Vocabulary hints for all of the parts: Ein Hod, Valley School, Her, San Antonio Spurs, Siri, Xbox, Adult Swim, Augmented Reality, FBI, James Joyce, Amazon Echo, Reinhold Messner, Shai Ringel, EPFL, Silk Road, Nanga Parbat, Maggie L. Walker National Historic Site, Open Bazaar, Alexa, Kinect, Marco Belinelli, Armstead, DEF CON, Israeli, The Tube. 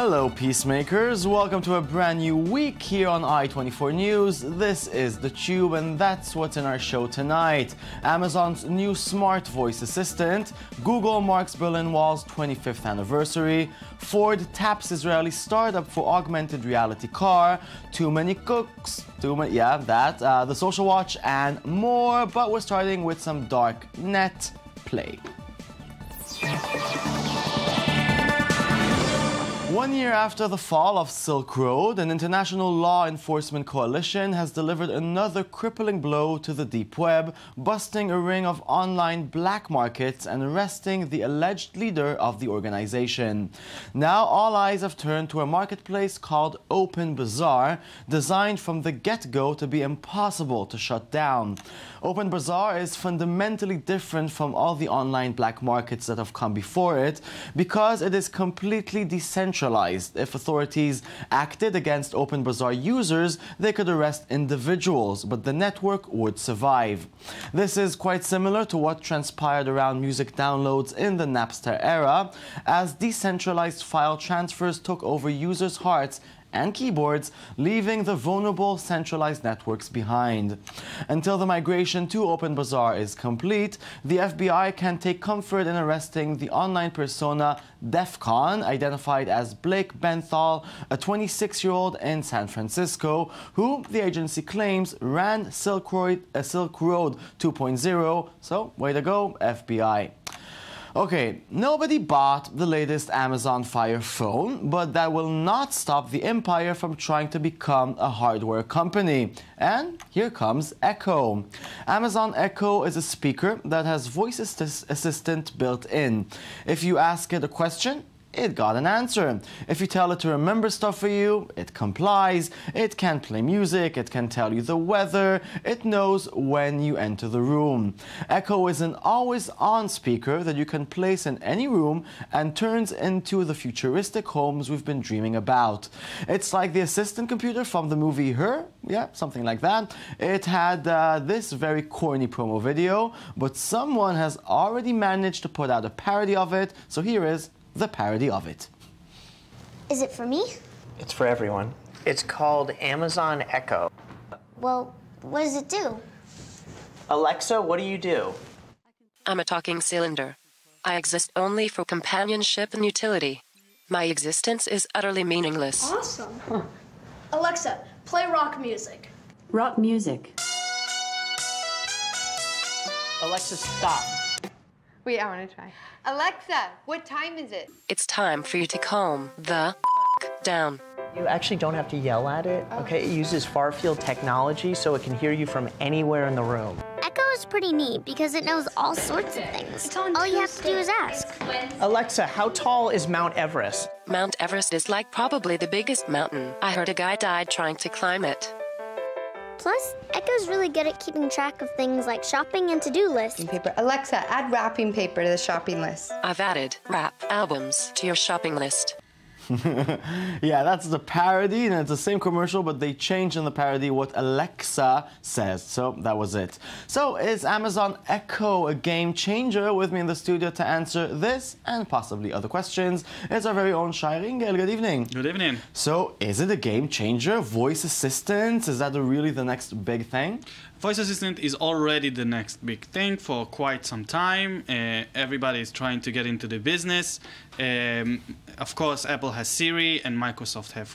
Hello peacemakers, welcome to a brand new week here on i24 News. This is The Tube and that's what's in our show tonight. Amazon's new smart voice assistant, Google marks Berlin Wall's 25th anniversary, Ford taps Israeli startup for augmented reality car, Too Many Cooks, The Social Watch and more, but we're starting with some dark net play. 1 year after the fall of Silk Road, an international law enforcement coalition has delivered another crippling blow to the deep web, busting a ring of online black markets and arresting the alleged leader of the organization. Now all eyes have turned to a marketplace called Open Bazaar, designed from the get-go to be impossible to shut down. Open Bazaar is fundamentally different from all the online black markets that have come before it, because it is completely decentralized. If authorities acted against Open Bazaar users, they could arrest individuals, but the network would survive. This is quite similar to what transpired around music downloads in the Napster era, as decentralized file transfers took over users' hearts and keyboards, leaving the vulnerable centralized networks behind. Until the migration to Open Bazaar is complete, the FBI can take comfort in arresting the online persona DEF CON, identified as Blake Benthal, a 26-year-old in San Francisco, who the agency claims ran Silk Road 2.0, so way to go, FBI. Okay, nobody bought the latest Amazon Fire phone, but that will not stop the empire from trying to become a hardware company. And here comes Echo. Amazon Echo is a speaker that has voice assistant built in. If you ask it a question, it got an answer. If you tell it to remember stuff for you, it complies. It can play music, it can tell you the weather, it knows when you enter the room. Echo is an always-on speaker that you can place in any room and turns into the futuristic homes we've been dreaming about. It's like the assistant computer from the movie Her, something like that. It had this very corny promo video, but someone has already managed to put out a parody of it, so here is the parody of it. Is it for me? It's for everyone. It's called Amazon Echo. Well, what does it do? Alexa, what do you do? I'm a talking cylinder. I exist only for companionship and utility. My existence is utterly meaningless. Awesome. Huh. Alexa, play rock music. Rock music. Alexa, stop. Wait, I want to try. Alexa, what time is it? It's time for you to calm the down. You actually don't have to yell at it, okay? It uses far-field technology so it can hear you from anywhere in the room. Echo is pretty neat because it knows all sorts of things. All you have to do is ask. Alexa, how tall is Mount Everest? Mount Everest is like probably the biggest mountain. I heard a guy died trying to climb it. Plus, Echo's really good at keeping track of things like shopping and to-do lists. Paper. Alexa, add wrapping paper to the shopping list. I've added rap albums to your shopping list. Yeah, that's the parody, and it's the same commercial, but they changed in the parody what Alexa says, so that was it. So, is Amazon Echo a game changer? With me in the studio to answer this and possibly other questions is our very own Shai Ringel. Good evening. Good evening. So, is it a game changer? Voice assistance, is that really the next big thing? Voice assistant is already the next big thing for quite some time. Everybody is trying to get into the business. Of course, Apple has Siri and Microsoft have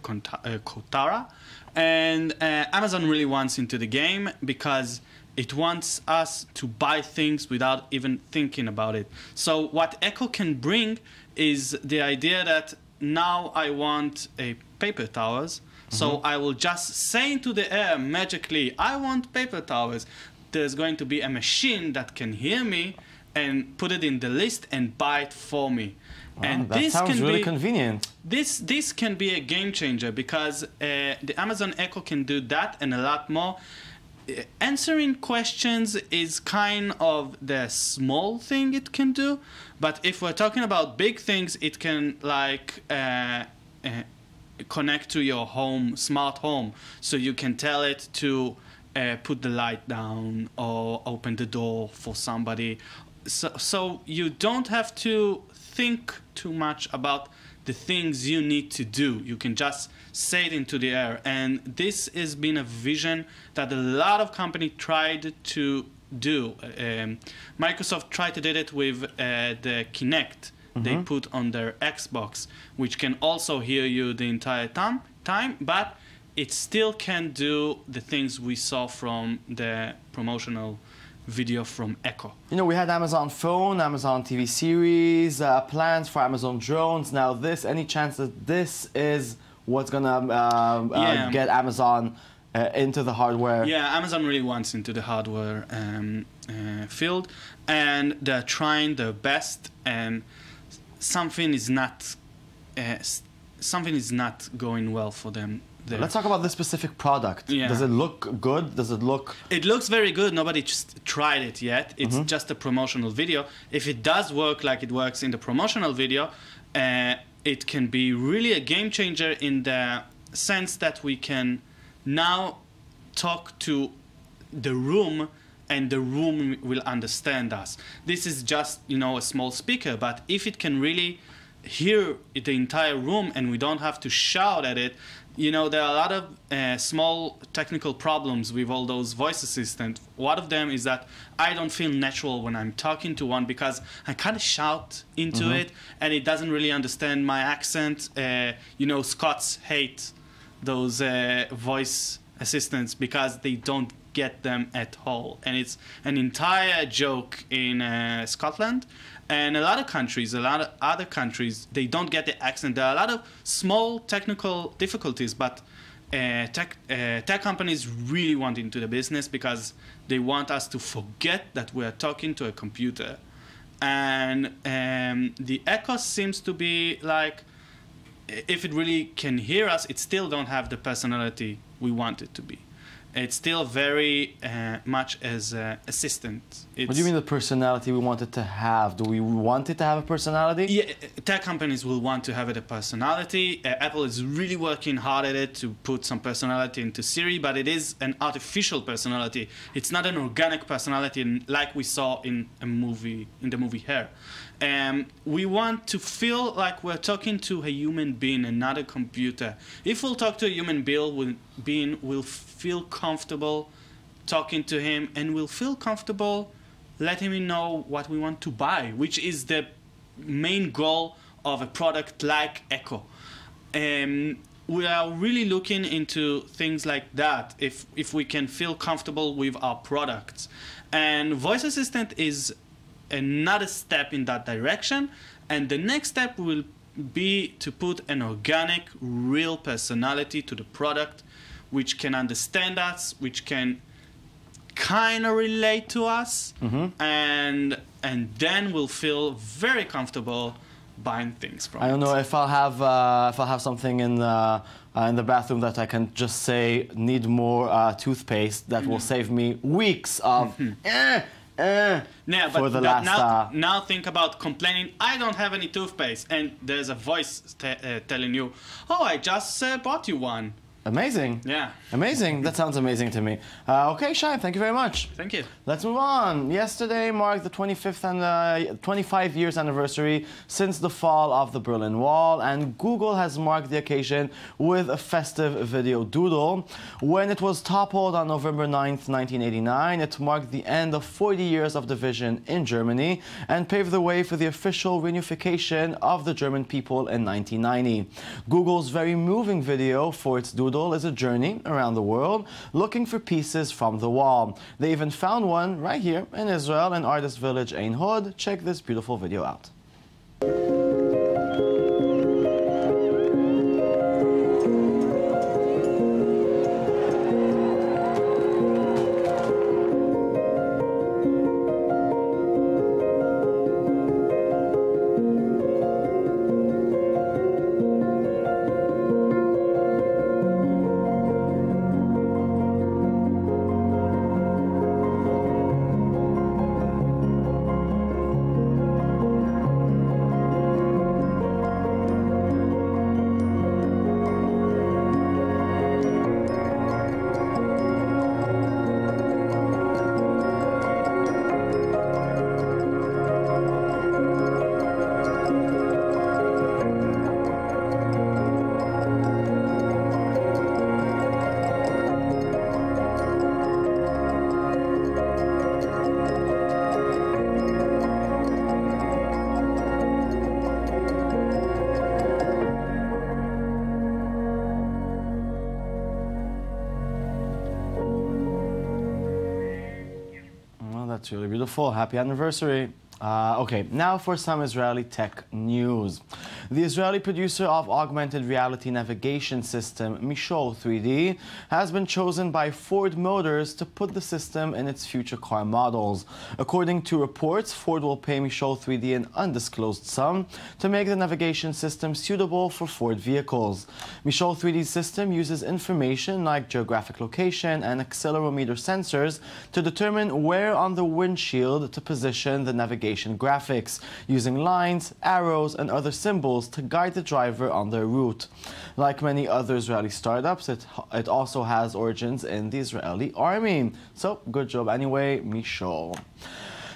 Cortana. And Amazon really wants into the game because it wants us to buy things without even thinking about it. So what Echo can bring is the idea that now I want a paper towels. So I will just say into the air magically, I want paper towels. There's going to be a machine that can hear me and put it in the list and buy it for me. Wow, and that sounds really convenient. This can be a game changer because the Amazon Echo can do that and a lot more. Answering questions is kind of the small thing it can do, but if we're talking about big things, it can like connect to your home, smart home, so you can tell it to put the light down or open the door for somebody. So you don't have to think too much about the things you need to do. You can just say it into the air. And this has been a vision that a lot of companies tried to do. Microsoft tried to do it with the Kinect they put on their Xbox, which can also hear you the entire time, but it still can do the things we saw from the promotional video from Echo. You know, we had Amazon Phone, Amazon TV series, plans for Amazon drones. Now this, any chance that this is what's going to get Amazon into the hardware? Yeah, Amazon really wants into the hardware field, and they're trying their best, and something is not going well for them there. Let's talk about this specific product. Yeah. Does it look good? Does it look... It looks very good. Nobody just tried it yet. It's just a promotional video. If it does work like it works in the promotional video, it can be really a game changer in the sense that we can now talk to the room and the room will understand us. This is just, you know, a small speaker, but if it can really hear the entire room and we don't have to shout at it, you know, there are a lot of small technical problems with all those voice assistants. One of them is that I don't feel natural when I'm talking to one because I kind of shout into it and it doesn't really understand my accent. You know, Scots hate those voice assistants because they don't get them at all. And it's an entire joke in Scotland. And a lot of countries, a lot of other countries, they don't get the accent. There are a lot of small technical difficulties, but tech companies really want into the business because they want us to forget that we are talking to a computer. And the Echo seems to be like, if it really can hear us, it still don't have the personality we want it to be. It's still very much as assistant. What do you mean the personality we want it to have? Do we want it to have a personality? Yeah, tech companies will want to have it a personality. Apple is really working hard at it to put some personality into Siri, but it is an artificial personality. It's not an organic personality like we saw in a movie, in the movie Her. We want to feel like we're talking to a human being and not a computer. If we'll talk to a human being, we'll feel comfortable talking to him, and we'll feel comfortable letting him know what we want to buy, which is the main goal of a product like Echo. We are really looking into things like that, if we can feel comfortable with our products. And voice assistant is another step in that direction, and the next step will be to put an organic, real personality to the product, which can understand us, which can kind of relate to us, and then we'll feel very comfortable buying things from it. I don't know if I'll have something in the bathroom that I can just say need more toothpaste. That will save me weeks of. No, but now think about complaining, I don't have any toothpaste, and there's a voice telling you, oh, I just bought you one. Amazing. Yeah. Amazing. That sounds amazing to me. Okay, Shai, thank you very much. Thank you. Let's move on. Yesterday marked the 25 years anniversary since the fall of the Berlin Wall, and Google has marked the occasion with a festive video doodle. When it was toppled on November 9th, 1989, it marked the end of 40 years of division in Germany and paved the way for the official reunification of the German people in 1990. Google's very moving video for its doodle is a journey around the world looking for pieces from the wall. They even found one right here in Israel in artist village Ein Hod. Check this beautiful video out. that's really beautiful. Happy anniversary. Okay, now for some Israeli tech news. The Israeli producer of augmented reality navigation system, Mishol 3D, has been chosen by Ford Motors to put the system in its future car models. According to reports, Ford will pay Mishol 3D an undisclosed sum to make the navigation system suitable for Ford vehicles. Mishol 3D's system uses information like geographic location and accelerometer sensors to determine where on the windshield to position the navigation graphics, using lines, arrows, and other symbols to guide the driver on their route. Like many other Israeli startups, it also has origins in the Israeli army. So, good job anyway, Mishol.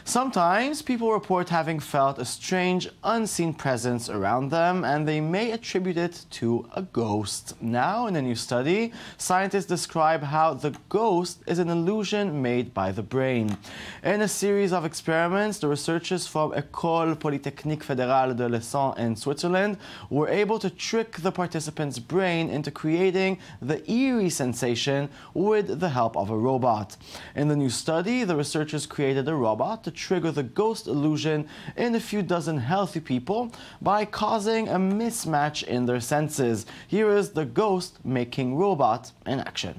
Sometimes people report having felt a strange, unseen presence around them, and they may attribute it to a ghost. Now, in a new study, scientists describe how the ghost is an illusion made by the brain. In a series of experiments, the researchers from École Polytechnique Fédérale de Lausanne in Switzerland were able to trick the participants' brain into creating the eerie sensation with the help of a robot. In the new study, the researchers created a robot to trigger the ghost illusion in a few dozen healthy people by causing a mismatch in their senses. Here is the ghost-making robot in action.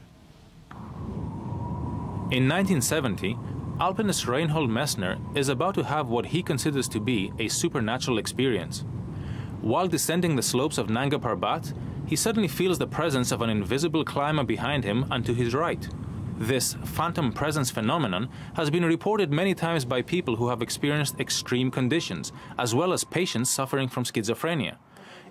In 1970, alpinist Reinhold Messner is about to have what he considers to be a supernatural experience. While descending the slopes of Nanga Parbat, he suddenly feels the presence of an invisible climber behind him and to his right. This phantom presence phenomenon has been reported many times by people who have experienced extreme conditions, as well as patients suffering from schizophrenia.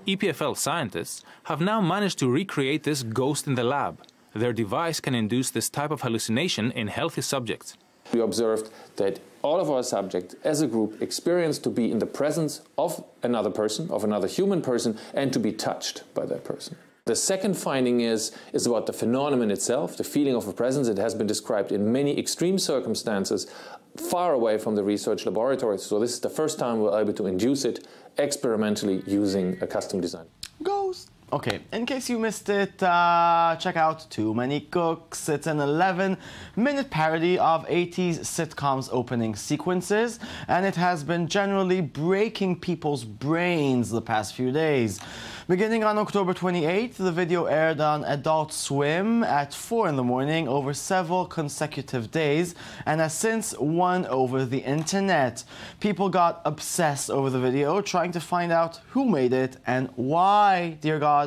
EPFL scientists have now managed to recreate this ghost in the lab. Their device can induce this type of hallucination in healthy subjects. We observed that all of our subjects as a group experienced to be in the presence of another person, of another human person, and to be touched by that person. The second finding is about the phenomenon itself, the feeling of a presence. It has been described in many extreme circumstances far away from the research laboratories. So this is the first time we're able to induce it experimentally using a custom design. Ghost. Okay, in case you missed it, check out Too Many Cooks. It's an 11-minute parody of 80s sitcoms opening sequences, and it has been generally breaking people's brains the past few days. Beginning on October 28th, the video aired on Adult Swim at 4 in the morning over several consecutive days, and has since won over the internet. People got obsessed over the video, trying to find out who made it and why, dear God.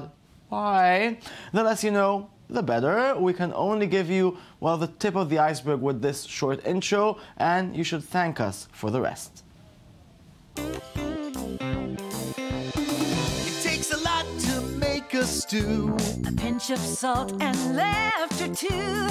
Why? The less you know, the better. We can only give you, well, the tip of the iceberg with this short intro, and you should thank us for the rest. It takes a lot to make a stew. A pinch of salt and laughter too.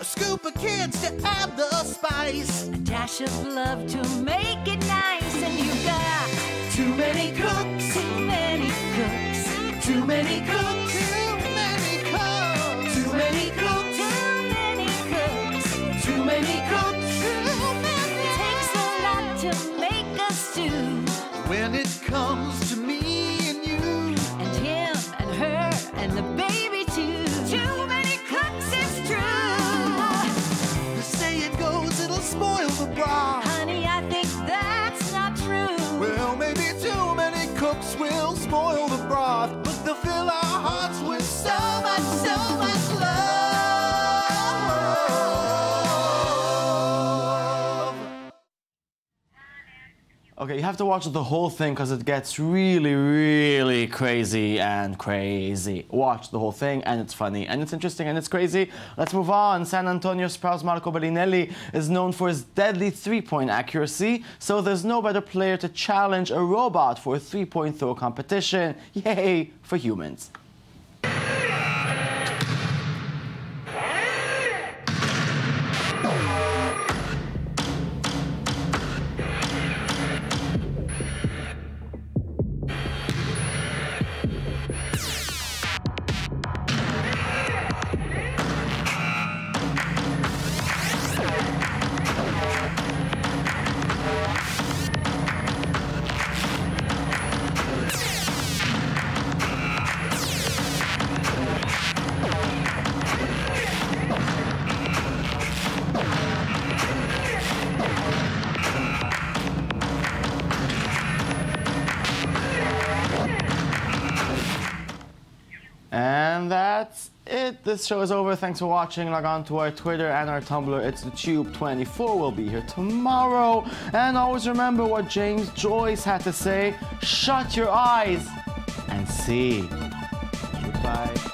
A scoop of kids to add the spice. A dash of love to make it nice. And you've got too many cooks. Too many cooks. Too many cooks, too many cooks, too many cooks, too many cooks, too many cooks, too many. It takes a lot to make a stew. When it comes to me and you, and him and her and the baby too, too many cooks is true. They say it goes, it'll spoil the broth. Honey, I think that's not true. Well, maybe too many cooks will spoil the broth. Okay, you have to watch the whole thing because it gets really, really crazy and crazy. Watch the whole thing, and it's funny, and it's interesting, and it's crazy. Let's move on. San Antonio Spurs' Marco Belinelli is known for his deadly three-point accuracy, so there's no better player to challenge a robot for a three-point throw competition. Yay for humans. it. This show is over. Thanks for watching. Log on to our Twitter and our Tumblr. It's thetube24. We'll be here tomorrow. And always remember what James Joyce had to say. Shut your eyes and see. Goodbye.